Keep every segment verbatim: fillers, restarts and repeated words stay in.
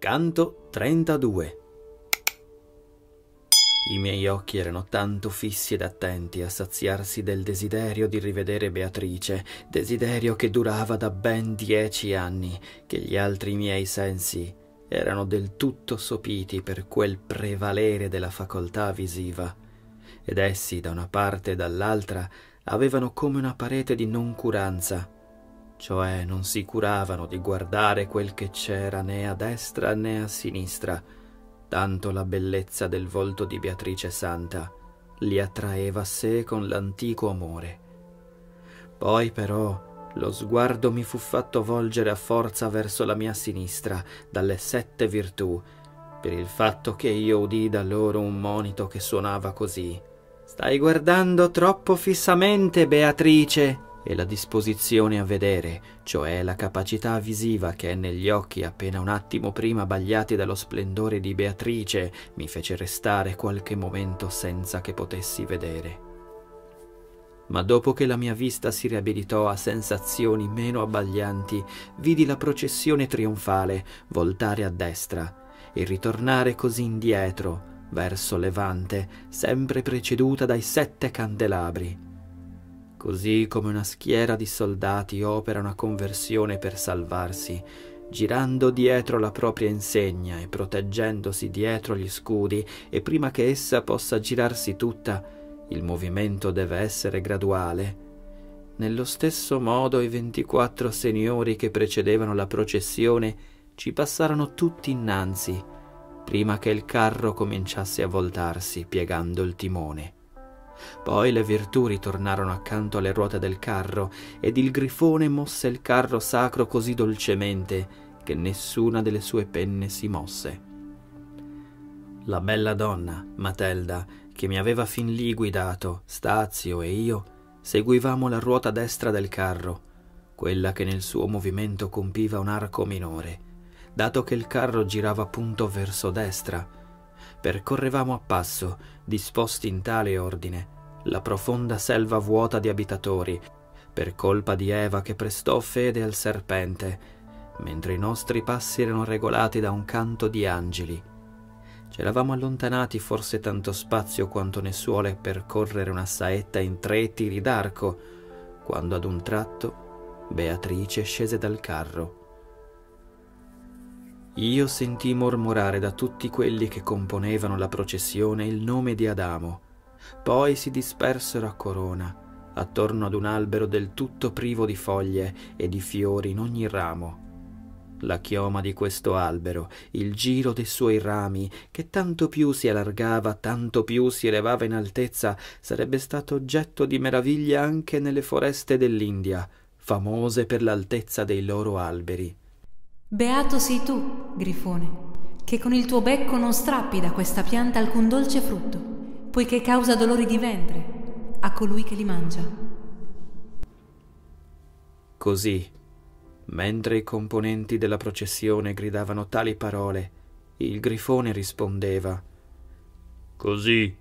Canto trentadue. I miei occhi erano tanto fissi ed attenti a saziarsi del desiderio di rivedere Beatrice, desiderio che durava da ben dieci anni, che gli altri miei sensi erano del tutto sopiti per quel prevalere della facoltà visiva, ed essi, da una parte e dall'altra, avevano come una parete di noncuranza, cioè non si curavano di guardare quel che c'era né a destra né a sinistra, tanto la bellezza del volto di Beatrice Santa li attraeva a sé con l'antico amore. Poi però lo sguardo mi fu fatto volgere a forza verso la mia sinistra, dalle sette virtù, per il fatto che io udii da loro un monito che suonava così: «Stai guardando troppo fissamente, Beatrice!» E la disposizione a vedere, cioè la capacità visiva che è negli occhi appena un attimo prima abbagliati dallo splendore di Beatrice, mi fece restare qualche momento senza che potessi vedere. Ma dopo che la mia vista si riabilitò a sensazioni meno abbaglianti, vidi la processione trionfale voltare a destra e ritornare così indietro, verso Levante, sempre preceduta dai sette candelabri. Così come una schiera di soldati opera una conversione per salvarsi, girando dietro la propria insegna e proteggendosi dietro gli scudi, e prima che essa possa girarsi tutta, il movimento deve essere graduale. Nello stesso modo i ventiquattro signori che precedevano la processione ci passarono tutti innanzi, prima che il carro cominciasse a voltarsi piegando il timone. Poi le virtù ritornarono accanto alle ruote del carro, ed il Grifone mosse il carro sacro così dolcemente che nessuna delle sue penne si mosse. La bella donna, Matelda, che mi aveva fin lì guidato, Stazio e io, seguivamo la ruota destra del carro, quella che nel suo movimento compiva un arco minore, dato che il carro girava appunto verso destra. Percorrevamo a passo, disposti in tale ordine, la profonda selva vuota di abitatori, per colpa di Eva che prestò fede al serpente, mentre i nostri passi erano regolati da un canto di angeli. C'eravamo allontanati forse tanto spazio quanto ne suole percorrere una saetta in tre tiri d'arco, quando ad un tratto Beatrice scese dal carro. Io sentii mormorare da tutti quelli che componevano la processione il nome di Adamo. Poi si dispersero a corona, attorno ad un albero del tutto privo di foglie e di fiori in ogni ramo. La chioma di questo albero, il giro dei suoi rami, che tanto più si allargava, tanto più si elevava in altezza, sarebbe stato oggetto di meraviglia anche nelle foreste dell'India, famose per l'altezza dei loro alberi. Beato sei tu, Grifone, che con il tuo becco non strappi da questa pianta alcun dolce frutto, poiché causa dolori di ventre a colui che li mangia. Così, mentre i componenti della processione gridavano tali parole, il Grifone rispondeva: «Così,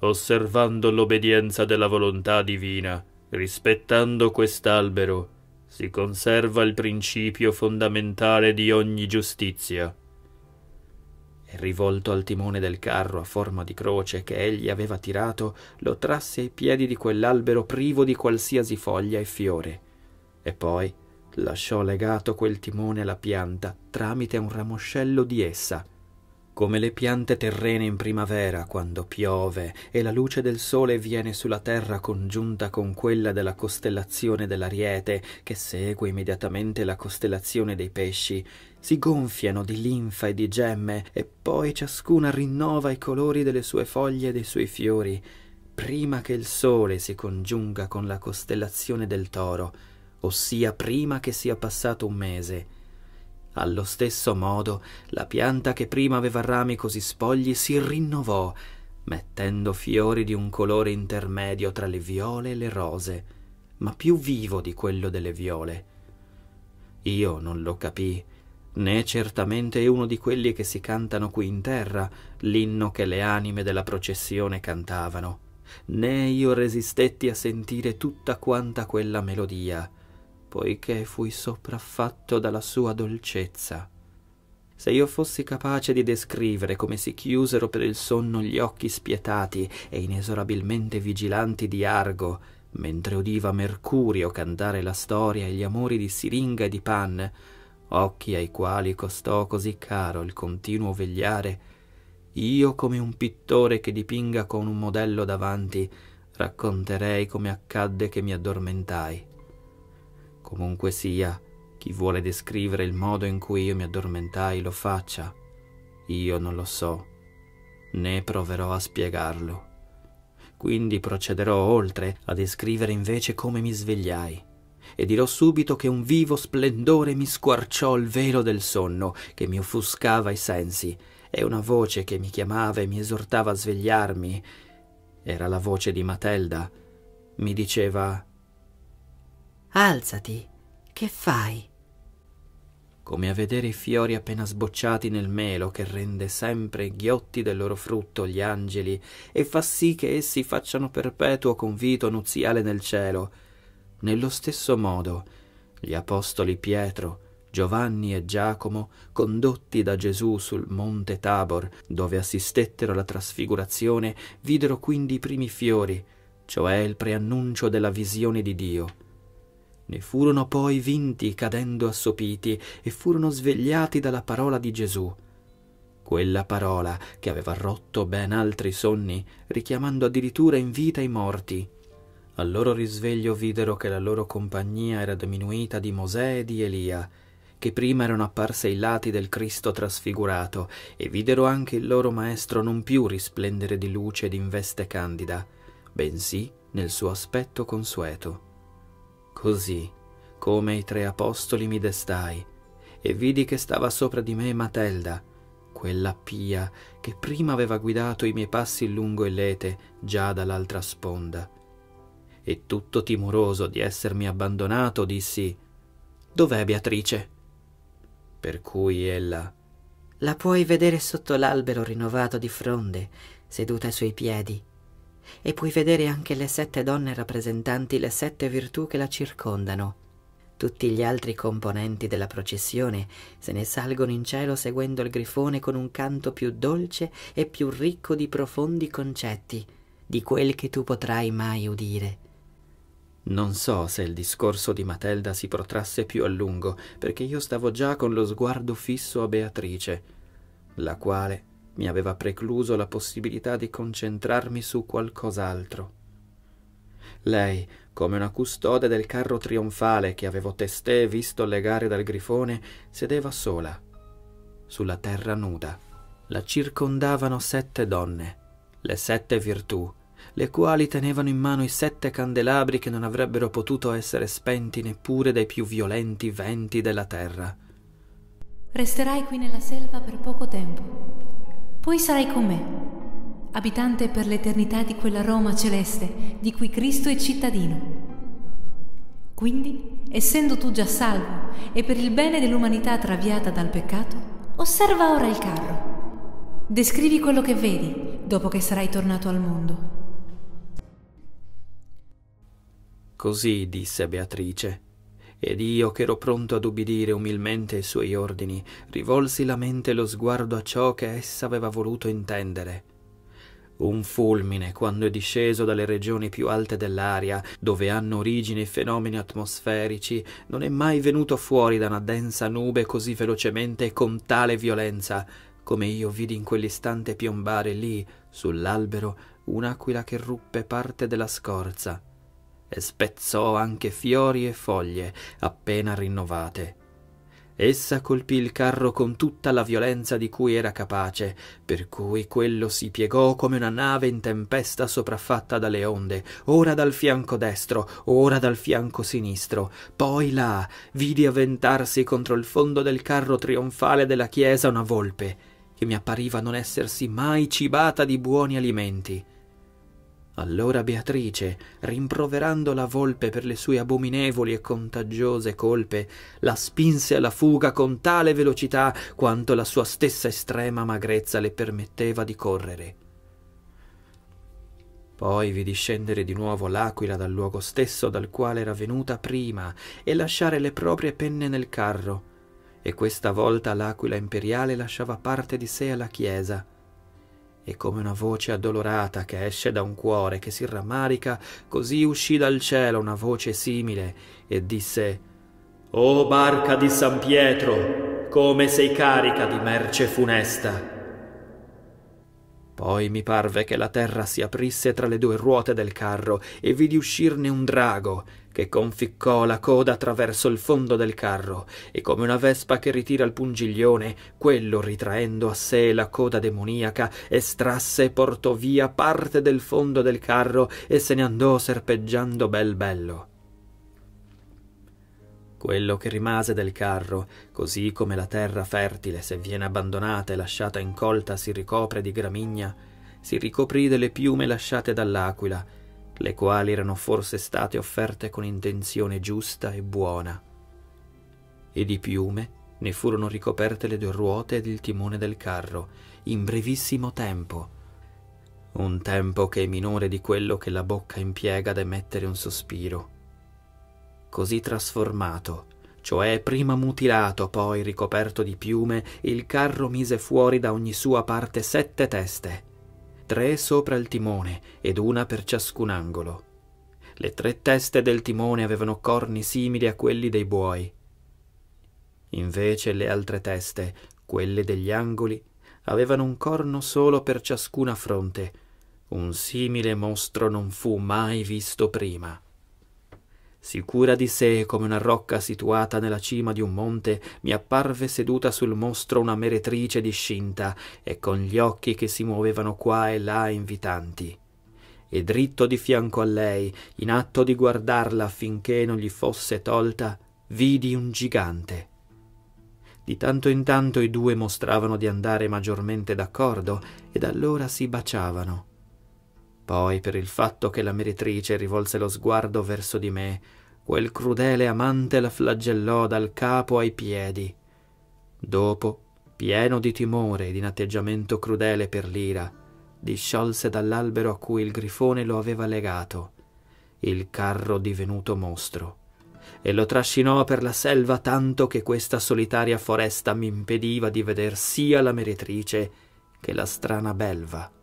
osservando l'obbedienza della volontà divina, rispettando quest'albero, si conserva il principio fondamentale di ogni giustizia». E rivolto al timone del carro a forma di croce che egli aveva tirato, lo trasse ai piedi di quell'albero privo di qualsiasi foglia e fiore, e poi lasciò legato quel timone alla pianta tramite un ramoscello di essa. Come le piante terrene in primavera, quando piove e la luce del sole viene sulla terra congiunta con quella della costellazione dell'Ariete, che segue immediatamente la costellazione dei Pesci, si gonfiano di linfa e di gemme, e poi ciascuna rinnova i colori delle sue foglie e dei suoi fiori, prima che il sole si congiunga con la costellazione del Toro, ossia prima che sia passato un mese. Allo stesso modo, la pianta che prima aveva rami così spogli si rinnovò, mettendo fiori di un colore intermedio tra le viole e le rose, ma più vivo di quello delle viole. Io non lo capii, né certamente è uno di quelli che si cantano qui in terra, l'inno che le anime della processione cantavano, né io resistetti a sentire tutta quanta quella melodia, poiché fui sopraffatto dalla sua dolcezza. Se io fossi capace di descrivere come si chiusero per il sonno gli occhi spietati e inesorabilmente vigilanti di Argo, mentre udiva Mercurio cantare la storia e gli amori di Siringa e di Pan, occhi ai quali costò così caro il continuo vegliare, io, come un pittore che dipinga con un modello davanti, racconterei come accadde che mi addormentai. Comunque sia, chi vuole descrivere il modo in cui io mi addormentai lo faccia. Io non lo so, né proverò a spiegarlo. Quindi procederò oltre a descrivere invece come mi svegliai. E dirò subito che un vivo splendore mi squarciò il velo del sonno, che mi offuscava i sensi, e una voce che mi chiamava e mi esortava a svegliarmi. Era la voce di Matelda. Mi diceva: «Alzati, che fai?» Come a vedere i fiori appena sbocciati nel melo, che rende sempre ghiotti del loro frutto gli angeli e fa sì che essi facciano perpetuo convito nuziale nel cielo. Nello stesso modo, gli apostoli Pietro, Giovanni e Giacomo, condotti da Gesù sul monte Tabor, dove assistettero alla trasfigurazione, videro quindi i primi fiori, cioè il preannuncio della visione di Dio. Ne furono poi vinti cadendo assopiti e furono svegliati dalla parola di Gesù. Quella parola che aveva rotto ben altri sonni, richiamando addirittura in vita i morti. Al loro risveglio videro che la loro compagnia era diminuita di Mosè e di Elia, che prima erano apparse ai lati del Cristo trasfigurato, e videro anche il loro maestro non più risplendere di luce ed in veste candida, bensì nel suo aspetto consueto. Così, come i tre apostoli, mi destai, e vidi che stava sopra di me Matelda, quella pia che prima aveva guidato i miei passi lungo il Lete, già dall'altra sponda. E tutto timoroso di essermi abbandonato, dissi: «Dov'è Beatrice?» Per cui ella: «La puoi vedere sotto l'albero rinnovato di fronde, seduta ai suoi piedi. E puoi vedere anche le sette donne rappresentanti le sette virtù che la circondano. Tutti gli altri componenti della processione se ne salgono in cielo seguendo il Grifone con un canto più dolce e più ricco di profondi concetti, di quel che tu potrai mai udire». Non so se il discorso di Matelda si protrasse più a lungo, perché io stavo già con lo sguardo fisso a Beatrice, la quale mi aveva precluso la possibilità di concentrarmi su qualcos'altro. Lei, come una custode del carro trionfale che avevo testé visto legare dal Grifone, sedeva sola, sulla terra nuda. La circondavano sette donne, le sette virtù, le quali tenevano in mano i sette candelabri che non avrebbero potuto essere spenti neppure dai più violenti venti della terra. «Resterai qui nella selva per poco tempo. Poi sarai con me, abitante per l'eternità di quella Roma celeste di cui Cristo è cittadino. Quindi, essendo tu già salvo e per il bene dell'umanità traviata dal peccato, osserva ora il carro. Descrivi quello che vedi dopo che sarai tornato al mondo». Così disse Beatrice. Ed io, che ero pronto ad ubbidire umilmente ai suoi ordini, rivolsi la mente e lo sguardo a ciò che essa aveva voluto intendere. Un fulmine, quando è disceso dalle regioni più alte dell'aria, dove hanno origine i fenomeni atmosferici, non è mai venuto fuori da una densa nube così velocemente e con tale violenza, come io vidi in quell'istante piombare lì, sull'albero, un'aquila che ruppe parte della scorza e spezzò anche fiori e foglie appena rinnovate. Essa colpì il carro con tutta la violenza di cui era capace, per cui quello si piegò come una nave in tempesta sopraffatta dalle onde, ora dal fianco destro, ora dal fianco sinistro. Poi là vidi avventarsi contro il fondo del carro trionfale della chiesa una volpe, che mi appariva non essersi mai cibata di buoni alimenti. Allora Beatrice, rimproverando la volpe per le sue abominevoli e contagiose colpe, la spinse alla fuga con tale velocità quanto la sua stessa estrema magrezza le permetteva di correre. Poi vidi scendere di nuovo l'aquila dal luogo stesso dal quale era venuta prima e lasciare le proprie penne nel carro, e questa volta l'aquila imperiale lasciava parte di sé alla Chiesa, e come una voce addolorata che esce da un cuore che si rammarica, così uscì dal cielo una voce simile e disse: «O barca di San Pietro, come sei carica di merce funesta!» Poi mi parve che la terra si aprisse tra le due ruote del carro e vidi uscirne un drago che conficcò la coda attraverso il fondo del carro, e come una vespa che ritira il pungiglione, quello, ritraendo a sé la coda demoniaca, estrasse e portò via parte del fondo del carro e se ne andò serpeggiando bel bello. Quello che rimase del carro, così come la terra fertile, se viene abbandonata e lasciata incolta, si ricopre di gramigna, si ricoprì delle piume lasciate dall'aquila, le quali erano forse state offerte con intenzione giusta e buona. E di piume ne furono ricoperte le due ruote ed il timone del carro, in brevissimo tempo, un tempo che è minore di quello che la bocca impiega ad emettere un sospiro. Così trasformato, cioè prima mutilato, poi ricoperto di piume, il carro mise fuori da ogni sua parte sette teste, tre sopra il timone ed una per ciascun angolo. Le tre teste del timone avevano corni simili a quelli dei buoi. Invece le altre teste, quelle degli angoli, avevano un corno solo per ciascuna fronte. Un simile mostro non fu mai visto prima. Sicura di sé come una rocca situata nella cima di un monte, mi apparve seduta sul mostro una meretrice discinta e con gli occhi che si muovevano qua e là invitanti. E dritto di fianco a lei, in atto di guardarla affinché non gli fosse tolta, vidi un gigante. Di tanto in tanto i due mostravano di andare maggiormente d'accordo ed allora si baciavano. Poi, per il fatto che la meretrice rivolse lo sguardo verso di me, quel crudele amante la flagellò dal capo ai piedi. Dopo, pieno di timore ed in atteggiamento crudele per l'ira, disciolse dall'albero a cui il grifone lo aveva legato, il carro divenuto mostro, e lo trascinò per la selva tanto che questa solitaria foresta mi impediva di veder sia la meretrice che la strana belva.